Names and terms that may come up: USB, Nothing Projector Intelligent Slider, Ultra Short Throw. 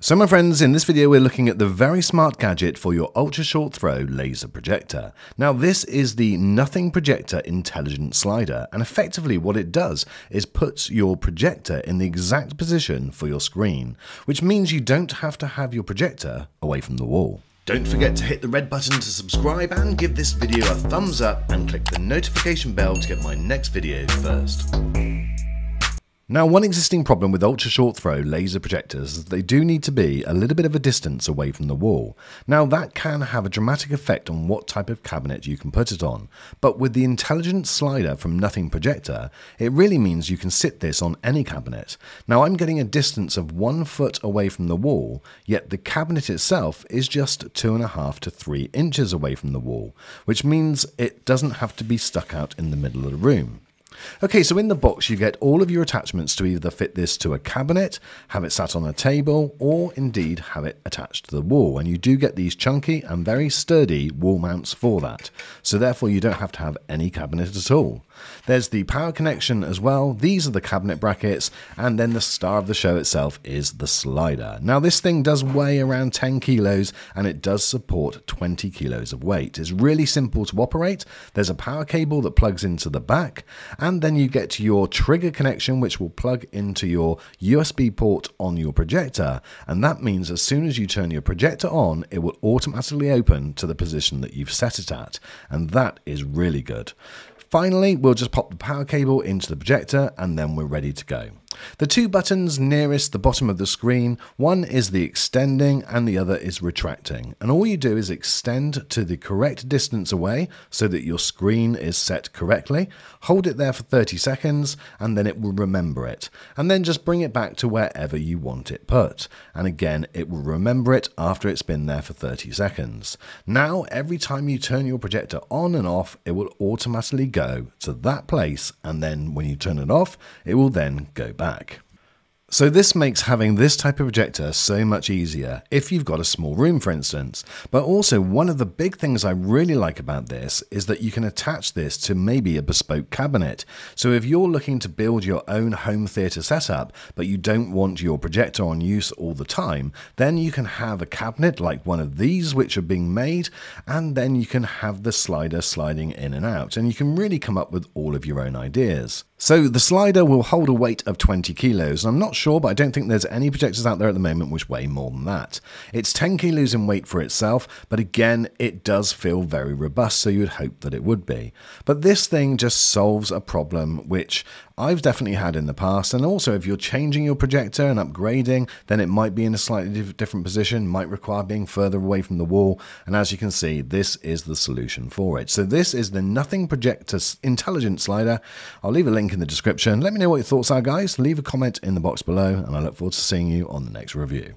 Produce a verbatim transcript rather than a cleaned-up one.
So my friends, in this video we're looking at the very smart gadget for your ultra short throw laser projector. Now this is the Nothing Projector Intelligent Slider, and effectively what it does is puts your projector in the exact position for your screen, which means you don't have to have your projector away from the wall. Don't forget to hit the red button to subscribe and give this video a thumbs up and click the notification bell to get my next video first. Now, one existing problem with ultra short throw laser projectors is that they do need to be a little bit of a distance away from the wall. Now that can have a dramatic effect on what type of cabinet you can put it on, but with the intelligent slider from Nothing Projector, it really means you can sit this on any cabinet. Now I'm getting a distance of one foot away from the wall, yet the cabinet itself is just two and a half to three inches away from the wall, which means it doesn't have to be stuck out in the middle of the room. Okay, so in the box you get all of your attachments to either fit this to a cabinet, have it sat on a table, or indeed have it attached to the wall, and you do get these chunky and very sturdy wall mounts for that, so therefore you don't have to have any cabinet at all. There's the power connection as well, these are the cabinet brackets, and then the star of the show itself is the slider. Now this thing does weigh around ten kilos and it does support twenty kilos of weight. It's really simple to operate, there's a power cable that plugs into the back, and then you get your trigger connection which will plug into your U S B port on your projector, and that means as soon as you turn your projector on it will automatically open to the position that you've set it at, and that is really good. Finally, we'll just pop the power cable into the projector and then we're ready to go. The two buttons nearest the bottom of the screen, one is the extending and the other is retracting. And all you do is extend to the correct distance away so that your screen is set correctly, hold it there for thirty seconds and then it will remember it. And then just bring it back to wherever you want it put. And again, it will remember it after it's been there for thirty seconds. Now, every time you turn your projector on and off, it will automatically go to that place, and then when you turn it off, it will then go back. So this makes having this type of projector so much easier if you've got a small room, for instance. But also one of the big things I really like about this is that you can attach this to maybe a bespoke cabinet. So if you're looking to build your own home theater setup but you don't want your projector on use all the time, then you can have a cabinet like one of these which are being made, and then you can have the slider sliding in and out, and you can really come up with all of your own ideas. So the slider will hold a weight of twenty kilos, and I'm not sure, but I don't think there's any projectors out there at the moment which weigh more than that. It's ten kilos in weight for itself, but again, it does feel very robust, so you'd hope that it would be. But this thing just solves a problem which I've definitely had in the past, and also if you're changing your projector and upgrading, then it might be in a slightly different position, might require being further away from the wall, and as you can see, this is the solution for it. So this is the Nothing Projector Intelligent Slider. I'll leave a link in the description. Let me know what your thoughts are, guys. Leave a comment in the box below, and I look forward to seeing you on the next review.